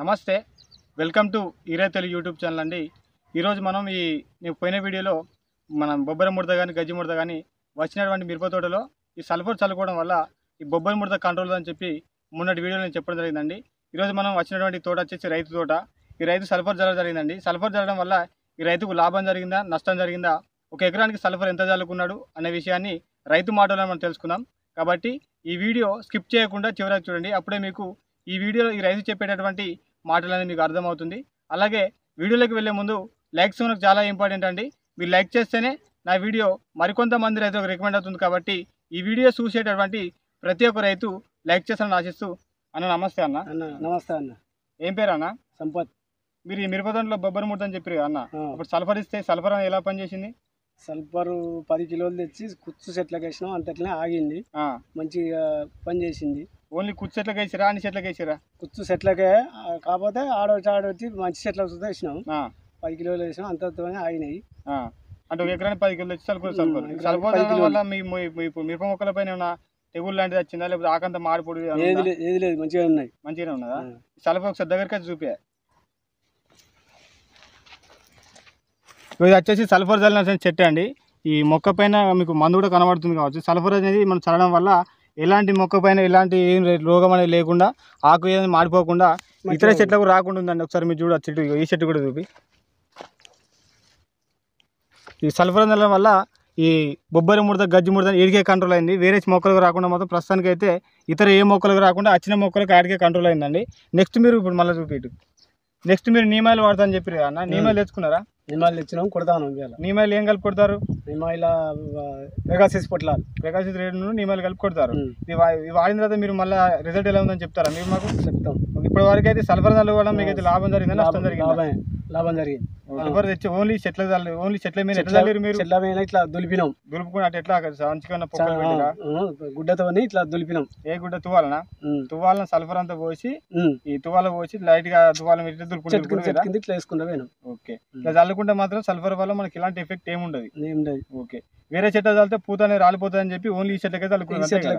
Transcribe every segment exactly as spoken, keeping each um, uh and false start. నమస్తే welcome to ఈరైతేలు YouTube channel అండి। ఈ రోజు మనం ఈ నేను పోయిన వీడియోలో మనం బొబ్బర ముడత గాని గజ్జి ముడత గాని వచ్చినటువంటి మిరప తోటలో ఈ సల్ఫర్ చల్లకోవడం వల్ల ఈ బొబ్బర ముడత కంట్రోల్ అని చెప్పి మొన్నటి వీడియోలో నేను చెప్పడం జరిగిందండి। ఈ రోజు మనం వచ్చినటువంటి తోట వచ్చేసి రైతు తోట। ఈ రైతు సల్ఫర్ జల్ల జరిగిందండి। సల్ఫర్ జల్లడం వల్ల ఈ రైతుకు లాభం జరిగిందా నష్టం జరిగిందా, ఒక ఎకరానికి సల్ఫర్ ఎంత జల్లుకున్నాడు అనే విషయాన్ని రైతు మాటల్లో మనం తెలుసుకుందాం। కాబట్టి ఈ వీడియో స్కిప్ చేయకుండా చివరికి చూడండి, అప్పుడే మీకు ఈ వీడియోలో ఈ రైతు చెప్పేటటువంటి మాటలన్నీ మీకు అర్థమవుతుంది। అలాగే వీడియోలోకి వెళ్ళే ముందు లైక్స్ మనకు చాలా ఇంపార్టెంట్ అండి। మీరు లైక్ చేస్తేనే నా వీడియో మరికొంతమంది రైతులకు రికమెండ్ అవుతుంది। కాబట్టి ఈ వీడియో చూసేటటువంటి ప్రతి ఒక్క రైతు లైక్ చేస్తానని ఆశిస్తూ, అన్న నమస్తే అన్న। అన్న నమస్తే అన్న, ఏం పేరు అన్న? సంపత్। మీరు ఈ మిరపదంలో బొబ్బర ముడత అని చెప్పారు అన్న, ఇప్పుడు సల్ఫర్ ఇస్తే సల్ఫర్ ఎలా పనిచేసింది? సల్ఫర్ పది కిలోలు తెచ్చి కుచ్చు చెట్లకు వేసినాం, అంతట్లనే ఆగింది, మంచిగా పనిచేసింది। ఓన్లీ కుచ్చు చెట్లకి వేసిరా అన్ని చెట్లకి వేసిరా? కుచ్చు చెట్లకే, కాకపోతే ఆడొచ్చి ఆడొచ్చి మంచి చెట్లకు చూస్తే వేసినాం, పది కిలోలు వేసినాం, అంతత్వనే ఆగినాయి। అంటే ఒక ఎకరానికి పది కిలోలు వచ్చి సల్ఫర్ వల్ల మీ మిరప మొక్కల పైన తెగులు లాంటిది వచ్చిందా, లేకపోతే ఆకంత మాడిపోడు ఏది లేదు, మంచిగా ఉన్నాయి, మంచిగానే ఉన్నదా? సల్ఫర్ ఒకసారి దగ్గరికి వచ్చి చూపే। ఇది వచ్చేసి సల్ఫర్ చల్లిన చెట్టు అండి। ఈ మొక్క పైన మీకు మందు కూడా కనబడుతుంది కావచ్చు। సల్ఫర్ అనేది మనం చల్లడం వల్ల ఎలాంటి మొక్క పైన ఎలాంటి రోగం అనేది లేకుండా, ఆకు ఏదైనా మాడిపోకుండా, ఇతర చెట్లకు రాకుండా ఉందండి। ఒకసారి మీరు చూడ చెట్టు, ఈ చెట్టు కూడా చూపి। ఈ సల్ఫర్ చల్లడం వల్ల ఈ బొబ్బర ముడత గజ్జి ముడత ఇడికే కంట్రోల్ అయింది, వేరే మొక్కలకు రాకుండా మొత్తం ప్రస్తుతానికి అయితే ఇతర ఏ మొక్కలకు రాకుండా వచ్చిన మొక్కలకు ఆడికే కంట్రోల్ అయిందండి। నెక్స్ట్ మీరు ఇప్పుడు మళ్ళీ చూపి, నెక్స్ట్ మీరు నీమాయిలు వాడతా అని చెప్పారు కదా, నీమాయిలు తెచ్చుకున్నారా? నిమ్మాయిలు తెచ్చినాం, కొడతాను ఇవాళ। నిమ్మాయిలు ఏం కలిపి కొడతారు? నిమ్మాయిలు పెగాసిస్ పొట్లాలు, పెగాసిస్ రేటు నిమ్మాయిలు కలిపి కొడతారు। వాడిన తర్వాత మీరు మళ్ళీ రిజల్ట్ ఎలా ఉందని చెప్తారా? మీరు మాకు చెప్తాం। ఇప్పటి వరకు అయితే సల్ఫర్ చల్లడం మీకు అయితే లాభం జరిగిందని నష్టం జరిగింది? లాభం జరిగింది। సల్ఫర్ తెచ్చి ఓన్లీ చెట్ల చల్లి, ఓన్లీ చెట్ల మీద ఎట్లా చల్లిరు మీరు? చెట్ల మీద ఇట్లా దులిపినాం, దులుపుకుని అటు ఎట్లా సంచుకున్న పొక్కలు గుడ్డతో ఇట్లా దులిపినాం। ఏ గుడ్డ? తువ్వాలనా? తువ్వాలను సల్ఫర్ అంతా పోసి ఈ తువ్వాల పోసి లైట్ గా తువ్వాల దులుపుకుని ఇట్లా వేసుకుంటాం। ఓకే, ఇట్లా చల్లకుండా మాత్రం సల్ఫర్ వల్ల మనకి ఇలాంటి ఎఫెక్ట్ ఏమి ఉండదు? ఓకే, వేరే చెట్ల చల్లితే పూత అనేది రాలిపోతుంది అని చెప్పి ఓన్లీ ఈ చెట్లకి చల్లుకున్నాం, చెట్ల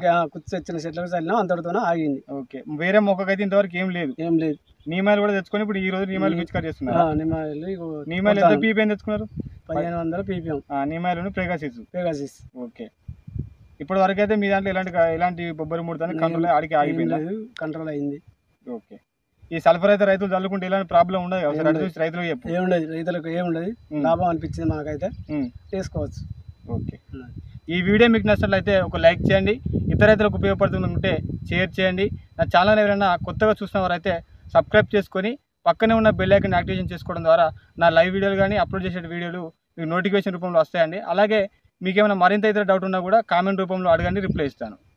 చెట్లకి చల్లినాం, అంతటితోనే ఆగింది। ఓకే, వేరే మొక్కకి అయితే ఇంతవరకు ఏం లేదు? ఏం లేదు। నిమ్మాయిలు కూడా తెచ్చుకొని ఇప్పుడు ఈ రోజు నిమ్మాయిలు పిచికారీ చేస్తున్నారు। నిమ్మాయిలు ఎంత పీపీఎం తెచ్చుకున్నారు? పదిహేను వందల పీపీఎం నిమ్మాయిలు, పెగాసిస్ పెగాసిస్। ఓకే, ఇప్పటి వరకు అయితే మీ దాంట్లో ఎలాంటి ఎలాంటి బొబ్బర ముడత కంట్రోల్ ఆడికి ఆగిపోయింది? కంట్రోల్ అయింది। ఓకే, ఈ సల్ఫర్ అయితే రైతులు చల్లుకుంటే ఇలాంటి ప్రాబ్లం ఉండదు కదా? రైతులకు చెప్పు, ఏముండదు, రైతులకు ఏముండదు, లాభం అనిపించింది మనకైతే, తీసుకోవచ్చు। ఓకే, ఈ వీడియో మీకు నచ్చినట్లయితే ఒక లైక్ చేయండి, ఇతర రైతులకు ఉపయోగపడుతుందంటే షేర్ చేయండి। నా ఛానల్ ఎవరైనా కొత్తగా చూసిన వారైతే సబ్స్క్రైబ్ చేసుకొని పక్కనే ఉన్న బెల్ ఐకాన్ యాక్టివేషన్ చేసుకోవడం ద్వారా నా లైవ్ వీడియోలు కానీ అప్లోడ్ చేసే వీడియోలు మీకు నోటిఫికేషన్ రూపంలో వస్తాయండి। అలాగే మీకేమైనా మరింత ఇతర డౌట్ ఉన్నా కూడా కామెంట్ రూపంలో అడగండి, రిప్లై ఇస్తాను।